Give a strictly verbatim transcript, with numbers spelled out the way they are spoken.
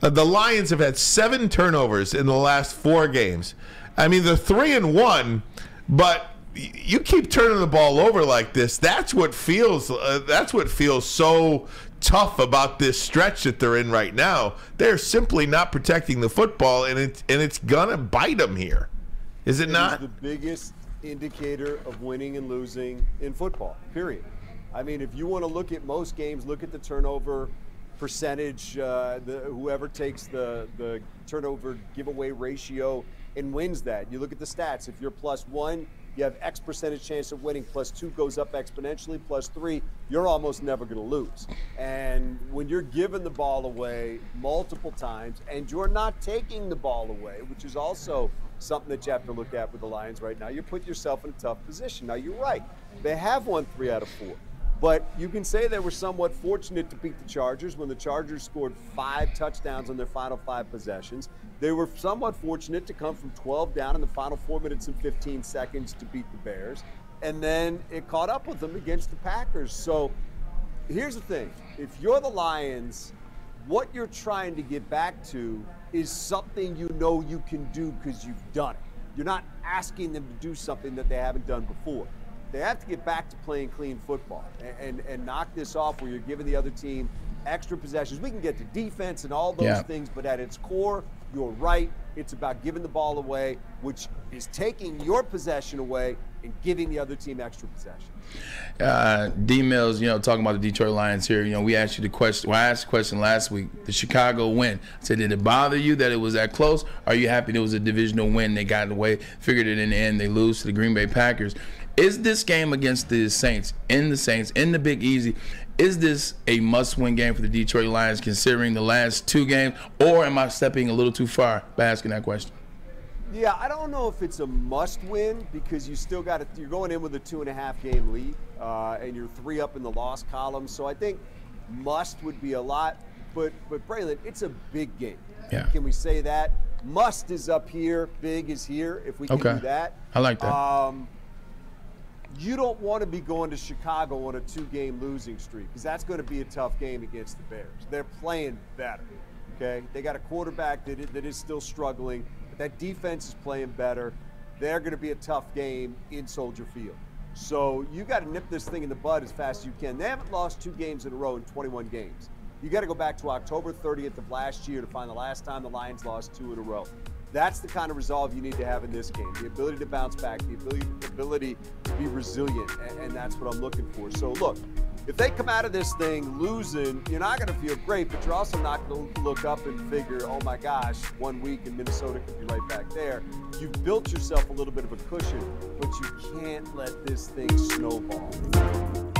Uh, the Lions have had seven turnovers in the last four games. I mean, they're three and one, but you keep turning the ball over like this. That's what feels. Uh, that's what feels so tough about this stretch that they're in right now. They're simply not protecting the football, and it and it's gonna bite them here. Is it, it not? Is the biggest indicator of winning and losing in football. Period. I mean, if you want to look at most games, look at the turnover percentage, uh, the, whoever takes the, the turnover giveaway ratio and wins that. You look at the stats. If you're plus one, you have X percentage chance of winning. Plus two goes up exponentially. Plus three, you're almost never going to lose. And when you're giving the ball away multiple times and you're not taking the ball away, which is also something that you have to look at with the Lions right now, you put yourself in a tough position. Now, you're right. They have won three out of four. But you can say they were somewhat fortunate to beat the Chargers when the Chargers scored five touchdowns on their final five possessions. They were somewhat fortunate to come from twelve down in the final four minutes and fifteen seconds to beat the Bears. And then it caught up with them against the Packers. So here's the thing. If you're the Lions, what you're trying to get back to is something you know you can do because you've done it. You're not asking them to do something that they haven't done before. They have to get back to playing clean football and, and, and knock this off where you're giving the other team extra possessions. We can get to defense and all those yeah. things, but at its core, you're right. It's about giving the ball away, which is taking your possession away and giving the other team extra possession. Uh, D Mills, you know, talking about the Detroit Lions here, you know, we asked you the question, well, I asked the question last week, the Chicago win. I said, did it bother you that it was that close? Are you happy it was a divisional win? They got away, figured it in the end, they lose to the Green Bay Packers. Is this game against the Saints, in the Saints, in the Big Easy, is this a must-win game for the Detroit Lions considering the last two games, or am I stepping a little too far by asking that question? Yeah, I don't know if it's a must-win because you still got it. You're going in with a two-and-a-half game lead, uh, and you're three up in the loss column. So I think must would be a lot, but but Braylon, it's a big game. Yeah. Can we say that? Must is up here, big is here. If we can okay. do that, I like that. Um, You don't want to be going to Chicago on a two-game losing streak because that's going to be a tough game against the Bears. They're playing better, okay? They got a quarterback that is, that is still struggling, but that defense is playing better. They're going to be a tough game in Soldier Field. So you got to nip this thing in the bud as fast as you can. They haven't lost two games in a row in twenty-one games. You got to go back to October thirtieth of last year to find the last time the Lions lost two in a row. That's the kind of resolve you need to have in this game, the ability to bounce back, the ability, the ability to be resilient, and, and that's what I'm looking for. So, look, if they come out of this thing losing, you're not going to feel great, but you're also not going to look up and figure, oh, my gosh, one week in Minnesota could be right back there. You've built yourself a little bit of a cushion, but you can't let this thing snowball.